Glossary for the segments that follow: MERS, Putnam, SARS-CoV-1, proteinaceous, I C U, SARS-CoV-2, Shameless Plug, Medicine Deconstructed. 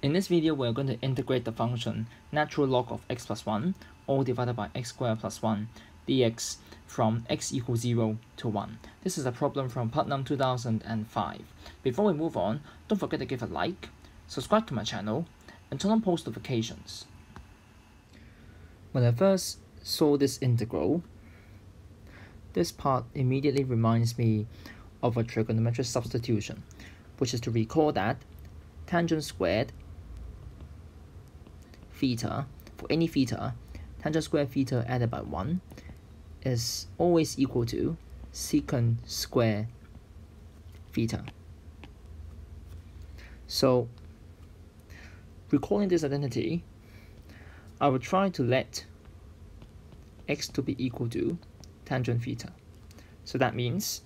In this video, we are going to integrate the function natural log of x plus 1 all divided by x squared plus 1 dx from x equals 0 to 1. This is a problem from Putnam 2005. Before we move on, don't forget to give a like, subscribe to my channel, and turn on post notifications. When I first saw this integral, this part immediately reminds me of a trigonometric substitution, which is to recall that tangent squared theta, for any theta, tangent squared theta added by 1 is always equal to secant squared theta. So, recalling this identity, I will try to let x to be equal to tangent theta. So that means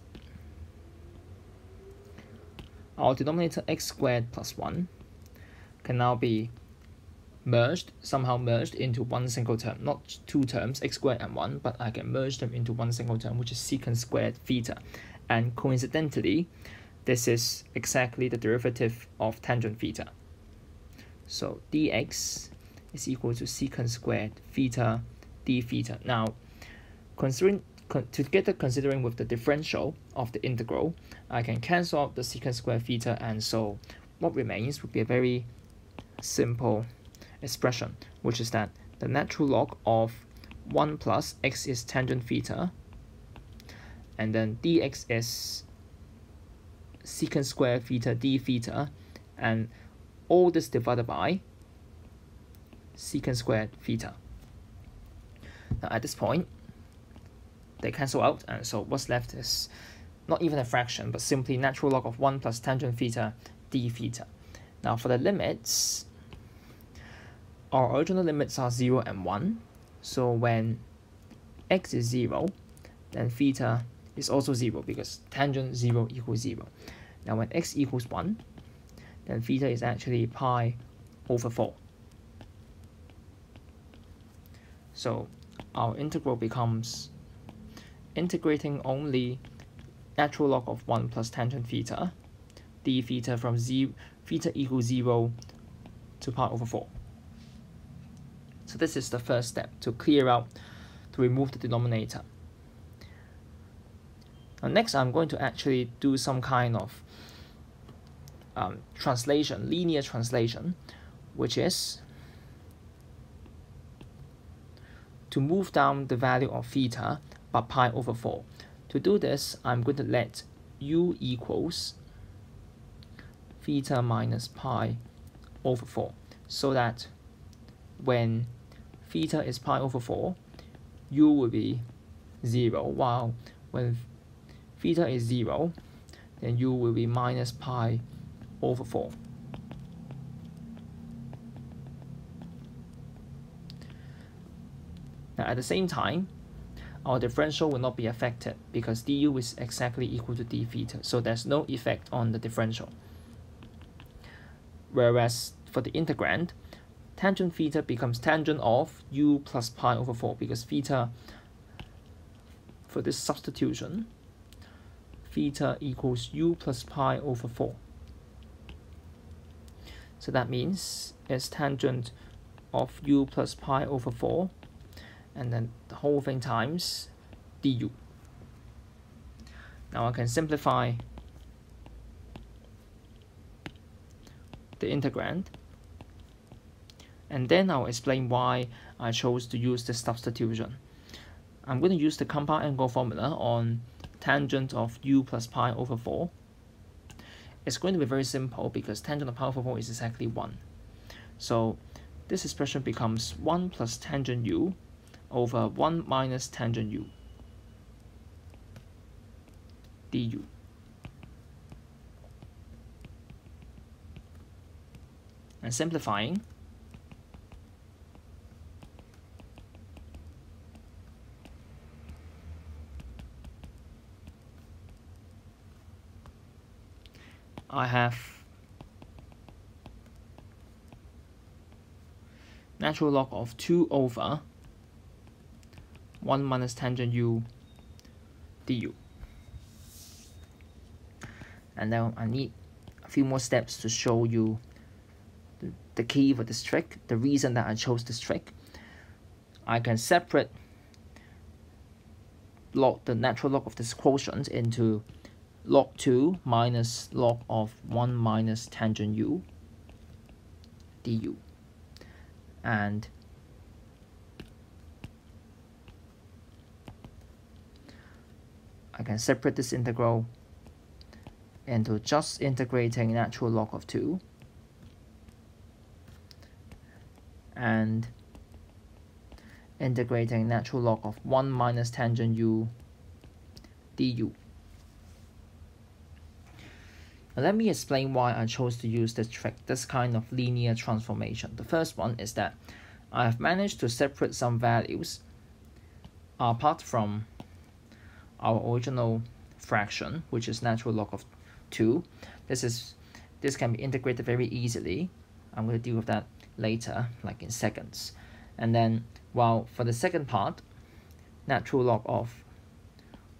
our denominator x squared plus 1 can now be somehow merged into one single term, not two terms, x squared and 1, but I can merge them into one single term, which is secant squared theta. And coincidentally, this is exactly the derivative of tangent theta. So dx is equal to secant squared theta d theta. Now, considering with the differential of the integral, I can cancel out the secant squared theta, and so what remains would be a very simple expression, which is that the natural log of 1 plus x is tangent theta, and then dx is secant squared theta d theta, and all this divided by secant squared theta. Now at this point, they cancel out, and so what's left is not even a fraction, but simply natural log of 1 plus tangent theta d theta. Now for the limits, our original limits are 0 and 1, so when x is 0, then theta is also 0, because tangent 0 equals 0. Now when x equals 1, then theta is actually pi over 4. So our integral becomes integrating only natural log of 1 plus tangent theta d theta from theta equals 0 to pi over 4. So this is the first step, to clear out, to remove the denominator. Now next, I'm going to actually do some kind of translation, linear translation, which is to move down the value of theta by pi over 4. To do this, I'm going to let u equals theta minus pi over 4, so that when theta is pi over 4, u will be 0, while when theta is 0, then u will be minus pi over 4. Now at the same time, our differential will not be affected, because du is exactly equal to d theta, so there's no effect on the differential. Whereas for the integrand, tangent theta becomes tangent of u plus pi over 4, because theta, for this substitution, theta equals u plus pi over 4. So that means it's tangent of u plus pi over 4, and then the whole thing times du. Now I can simplify the integrand, and then I'll explain why I chose to use this substitution. I'm going to use the compound angle formula on tangent of u plus pi over 4. It's going to be very simple, because tangent of pi over 4 is exactly 1. So this expression becomes 1 plus tangent u over 1 minus tangent u du. And simplifying, I have natural log of 2 over 1 minus tangent u du. And now I need a few more steps to show you the key for this trick, the reason that I chose this trick. I can separate log, the natural log of this quotient into log 2 minus log of 1 minus tangent u du. And I can separate this integral into just integrating natural log of 2 and integrating natural log of 1 minus tangent u du. Now let me explain why I chose to use this trick, this kind of linear transformation. The first one is that I have managed to separate some values apart from our original fraction, which is natural log of 2. This can be integrated very easily. I'm going to deal with that later, like in seconds. And then, well, for the second part, natural log of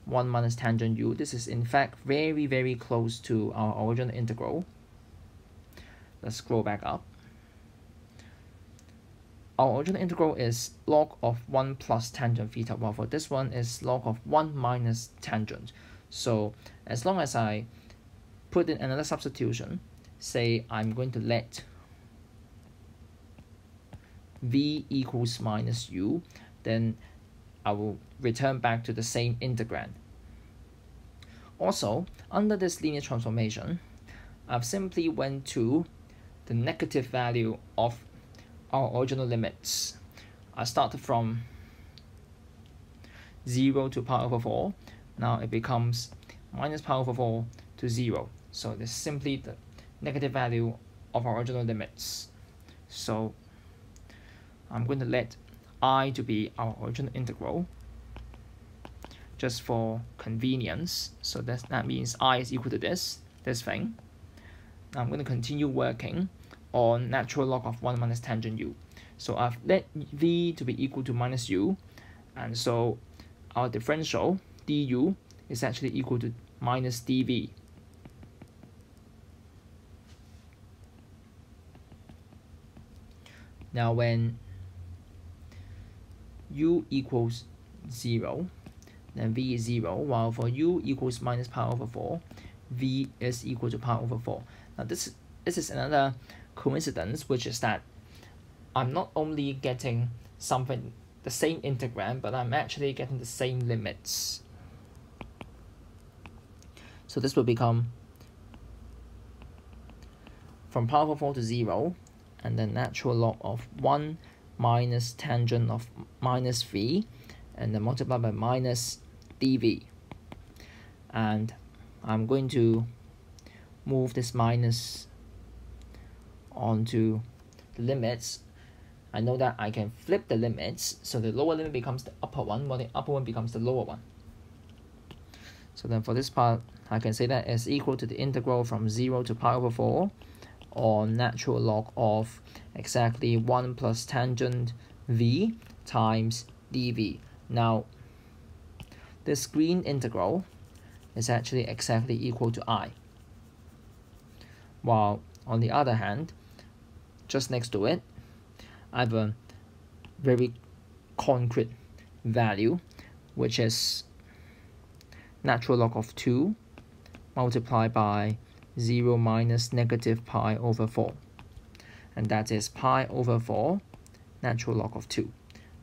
1 minus tangent u, this is in fact very, very close to our original integral. Let's scroll back up. Our original integral is log of 1 plus tangent theta, while for this one is log of 1 minus tangent. So as long as I put in another substitution, say I'm going to let v equals minus u, then I will return back to the same integrand. Also, under this linear transformation, I've simply went to the negative value of our original limits. I started from 0 to power over 4. Now it becomes minus power over 4 to 0. So this is simply the negative value of our original limits. So I'm going to let I to be our original integral just for convenience. So that means I is equal to this thing. I'm going to continue working on natural log of 1 minus tangent u. So I've let v to be equal to minus u, and so our differential du is actually equal to minus dv. Now when u equals 0, then v is 0, while for u equals minus power over 4, v is equal to power over 4. Now this is another coincidence, which is that I'm not only getting something, the same integrand, but I'm actually getting the same limits. So this will become from power over 4 to 0, and then natural log of 1 minus tangent of minus v, and then multiplied by minus dv. And I'm going to move this minus onto the limits. I know that I can flip the limits, so the lower limit becomes the upper one, while the upper one becomes the lower one. So then for this part, I can say that is equal to the integral from 0 to power over 4 on natural log of exactly 1 plus tangent v times dv. Now this green integral is actually exactly equal to I, while on the other hand, just next to it, I have a very concrete value, which is natural log of 2 multiplied by 0 minus negative pi over 4. And that is pi over 4 natural log of 2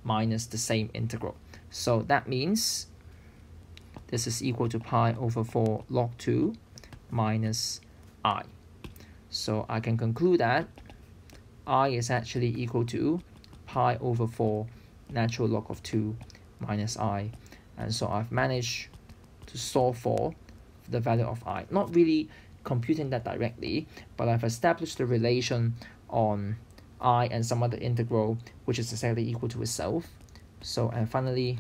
minus the same integral. So that means this is equal to pi over 4 log 2 minus I. So I can conclude that I is actually equal to pi over 4 natural log of 2 minus I. And so I've managed to solve for the value of I. Not really computing that directly, but I've established the relation on I and some other integral which is exactly equal to itself. So, and finally,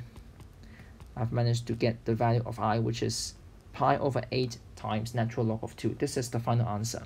I've managed to get the value of I, which is pi over 8 times natural log of 2. This is the final answer.